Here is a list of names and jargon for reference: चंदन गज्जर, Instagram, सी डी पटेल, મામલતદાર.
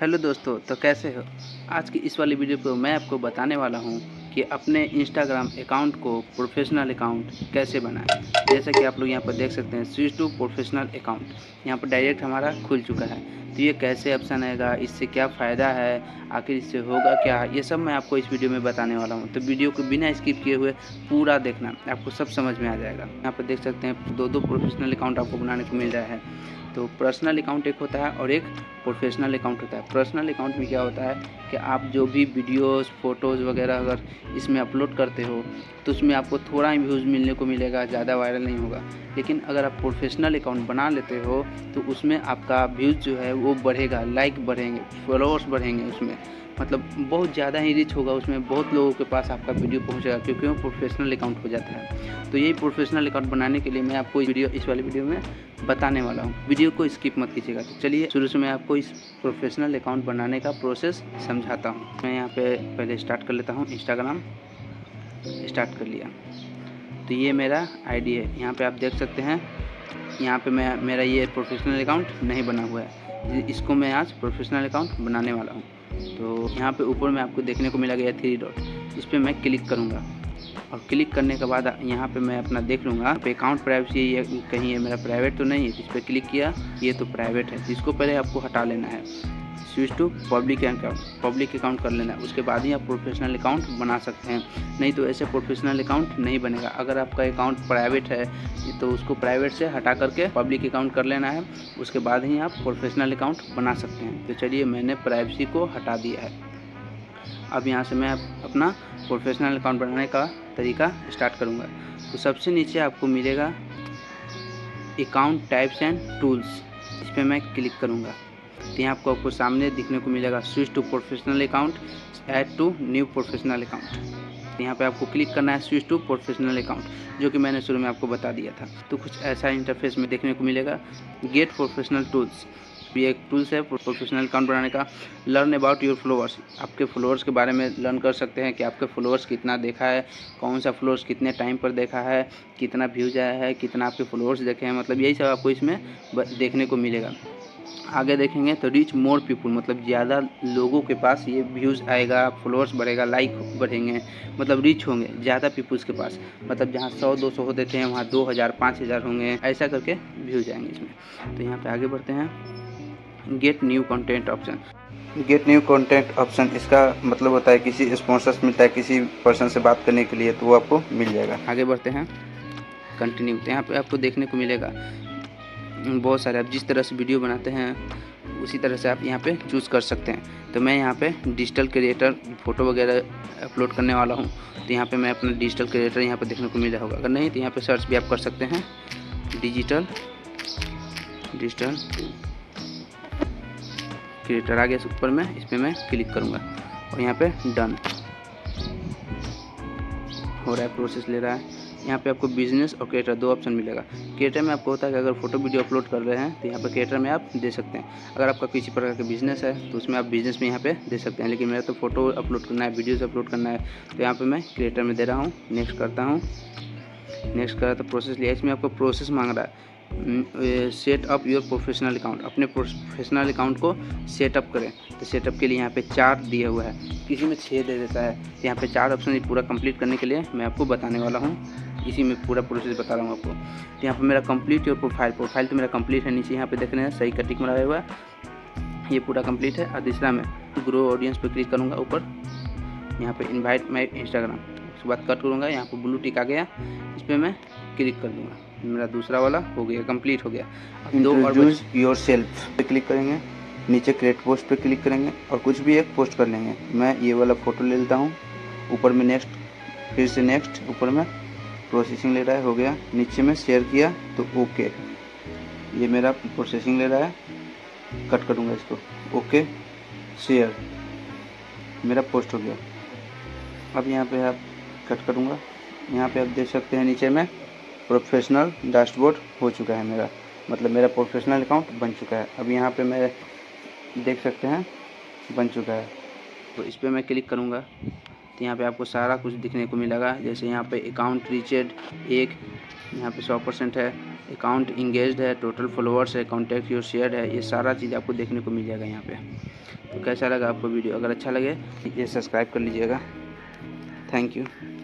Hello दोस्तों, तो कैसे हो। आज की इस वाली वीडियो पर मैं आपको बताने वाला हूं कि अपने इंस्टाग्राम अकाउंट को प्रोफेशनल अकाउंट कैसे बनाएं। जैसा कि आप लोग यहां पर देख सकते हैं, स्विच टू प्रोफेशनल अकाउंट यहां पर डायरेक्ट हमारा खुल चुका है। तो ये कैसे ऑप्शन आएगा, इससे क्या फ़ायदा है, आखिर इससे होगा क्या, ये सब मैं आपको इस वीडियो में बताने वाला हूँ। तो वीडियो को बिना स्किप किए हुए पूरा देखना, आपको सब समझ में आ जाएगा। यहाँ पर देख सकते हैं दो प्रोफेशनल अकाउंट आपको बनाने को मिल रहा है। तो पर्सनल अकाउंट एक होता है और एक प्रोफेशनल अकाउंट होता है। पर्सनल अकाउंट में क्या होता है कि आप जो भी वीडियोस, फ़ोटोज़ वगैरह अगर इसमें अपलोड करते हो तो उसमें आपको थोड़ा ही व्यूज़ मिलने को मिलेगा, ज़्यादा वायरल नहीं होगा। लेकिन अगर आप प्रोफेशनल अकाउंट बना लेते हो तो उसमें आपका व्यूज़ जो है वो बढ़ेगा, लाइक बढ़ेंगे, फॉलोअर्स बढ़ेंगे, उसमें मतलब बहुत ज़्यादा ही रिच होगा, उसमें बहुत लोगों के पास आपका वीडियो पहुंचेगा, क्योंकि वो प्रोफेशनल अकाउंट हो जाता है। तो यही प्रोफेशनल अकाउंट बनाने के लिए मैं आपको इस वाली वीडियो में बताने वाला हूँ। वीडियो को स्किप मत कीजिएगा। तो चलिए शुरू से मैं आपको इस प्रोफेशनल अकाउंट बनाने का प्रोसेस समझाता हूँ। मैं यहाँ पर पहले स्टार्ट कर लेता हूँ। इंस्टाग्राम स्टार्ट कर लिया। तो ये मेरा आईडी है, यहाँ पर आप देख सकते हैं। यहाँ पर मेरा ये प्रोफेशनल अकाउंट नहीं बना हुआ है, इसको मैं आज प्रोफेशनल अकाउंट बनाने वाला हूँ। तो यहाँ पे ऊपर में आपको देखने को मिला गया 3 डॉट, इस पर मैं क्लिक करूँगा। और क्लिक करने के बाद यहाँ पे मैं अपना देख लूँगा पे अकाउंट प्राइवेसी, ये कहीं है मेरा प्राइवेट तो नहीं है। इस पर क्लिक किया, ये तो प्राइवेट है, जिसको पहले आपको हटा लेना है। स्विच टू पब्लिक अकाउंट कर लेना है, उसके बाद ही आप प्रोफेशनल अकाउंट बना सकते हैं। नहीं तो ऐसे प्रोफेशनल अकाउंट नहीं बनेगा। अगर आपका अकाउंट प्राइवेट है तो उसको प्राइवेट से हटा करके पब्लिक अकाउंट कर लेना है, उसके बाद ही आप प्रोफेशनल अकाउंट बना सकते हैं। तो चलिए, मैंने प्राइवेसी को हटा दिया है। अब यहाँ से मैं अपना प्रोफेशनल अकाउंट बनाने का तरीका स्टार्ट करूँगा। तो सबसे नीचे आपको मिलेगा अकाउंट टाइप्स एंड टूल्स, इस पर मैं क्लिक करूँगा। तो यहाँ आपको सामने दिखने को मिलेगा switch to professional account, add to new professional account. यहाँ पे आपको क्लिक करना है स्विच टू प्रोफेशनल अकाउंट, जो कि मैंने शुरू में आपको बता दिया था। तो कुछ ऐसा इंटरफेस में देखने को मिलेगा। गेट प्रोफेशनल टूल्स, ये एक टूल्स है प्रोफेशनल अकाउंट बनाने का। लर्न अबाउट योर फॉलोअर्स, आपके फॉलोअर्स के बारे में लर्न कर सकते हैं कि आपके फॉलोअर्स कितना देखा है, कौन सा फॉलोअर्स कितने टाइम पर देखा है, कितना व्यूज आया है, कितना आपके फॉलोअर्स देखे हैं, मतलब यही सब आपको इसमें देखने को मिलेगा। आगे देखेंगे तो रीच मोर पीपुल, मतलब ज़्यादा लोगों के पास ये व्यूज़ आएगा, फॉलोअर्स बढ़ेगा, लाइक बढ़ेंगे, मतलब रीच होंगे ज़्यादा पीपुल्स के पास। मतलब जहाँ 100-200 होते थे वहाँ 2000-5000 होंगे, ऐसा करके व्यूज़ आएंगे इसमें। तो यहाँ पे आगे बढ़ते हैं। गेट न्यू कंटेंट ऑप्शन, इसका मतलब होता है किसी स्पॉन्सर्स मिलता है, किसी पर्सन से बात करने के लिए, तो वो आपको मिल जाएगा। आगे बढ़ते हैं, कंटिन्यू। तो यहाँ पर आपको देखने को मिलेगा बहुत सारे, आप जिस तरह से वीडियो बनाते हैं उसी तरह से आप यहाँ पे चूज़ कर सकते हैं। तो मैं यहाँ पे डिजिटल क्रिएटर फ़ोटो वगैरह अपलोड करने वाला हूँ, तो यहाँ पे मैं अपना डिजिटल क्रिएटर यहाँ पे देखने को मिल रहा होगा। अगर नहीं तो यहाँ पे सर्च भी आप कर सकते हैं, डिजिटल क्रिएटर आ गया ऊपर में, इस पर मैं क्लिक करूँगा और यहाँ पर डन हो रहा है, प्रोसेस ले रहा है। यहाँ पे आपको बिजनेस और क्रिएटर 2 ऑप्शन मिलेगा। क्रिएटर में आपको होता है कि अगर फोटो वीडियो अपलोड कर रहे हैं तो यहाँ पे क्रिएटर में आप दे सकते हैं। अगर आपका किसी प्रकार का बिजनेस है तो उसमें आप बिजनेस में यहाँ पे दे सकते हैं। लेकिन मेरा तो फोटो अपलोड करना है, वीडियोज़ अपलोड करना है, तो यहाँ पर मैं क्रिएटर में दे रहा हूँ। नेक्स्ट करता हूँ, नेक्स्ट करा तो प्रोसेस लिया। इसमें आपको प्रोसेस मांग रहा है, set up your professional account, अपने प्रोफेशनल अकाउंट को सेटअप करें। तो सेटअप के लिए यहाँ पे 4 दिया हुआ है, किसी में 6 दे देता है। तो यहाँ पे 4 ऑप्शन पूरा कंप्लीट करने के लिए मैं आपको बताने वाला हूँ, इसी में पूरा प्रोसेस बता रहा हूँ आपको। तो यहाँ पे मेरा कंप्लीट योर प्रोफाइल तो मेरा कंप्लीट है, नीचे यहाँ पे देखना है सही कटिंग मराया हुआ है, ये पूरा कंप्लीट है। और तीसरा मैं ग्रो ऑडियंस पर क्लिक करूँगा, ऊपर यहाँ पर इन्वाइट माई इंस्टाग्राम, उसके बाद कट करूँगा, यहाँ पर ब्लू टिक आ गया, इस पर मैं क्लिक कर दूँगा। मेरा दूसरा वाला हो गया, कंप्लीट हो गया। अब 2 और यूज योर सेल्फ पे क्लिक करेंगे, नीचे क्रिएट पोस्ट पे क्लिक करेंगे और कुछ भी एक पोस्ट कर लेंगे। मैं ये वाला फ़ोटो ले लेता हूँ, ऊपर में नेक्स्ट, फिर से नेक्स्ट, ऊपर में प्रोसेसिंग ले रहा है, हो गया। नीचे में शेयर किया तो ओके, ये मेरा प्रोसेसिंग ले रहा है, कट करूँगा इसको, ओके शेयर, मेरा पोस्ट हो गया। अब यहाँ पर आप कट करूँगा, यहाँ पर आप देख सकते हैं नीचे में प्रोफेशनल डैशबोर्ड हो चुका है मेरा, मतलब मेरा प्रोफेशनल अकाउंट बन चुका है। अब यहाँ पे मैं देख सकते हैं बन चुका है, तो इस पर मैं क्लिक करूँगा। तो यहाँ पे आपको सारा कुछ दिखने को मिलेगा। जैसे यहाँ पे अकाउंट रीचेड 1, यहाँ पे 100% है, अकाउंट इंगेज्ड है, टोटल फॉलोअर्स है, कॉन्टैक्ट योर शेयर है, ये सारा चीज़ आपको देखने को मिल जाएगा यहाँ पे। तो कैसा लगा आपको वीडियो? अगर अच्छा लगे ये सब्सक्राइब कर लीजिएगा। Thank you.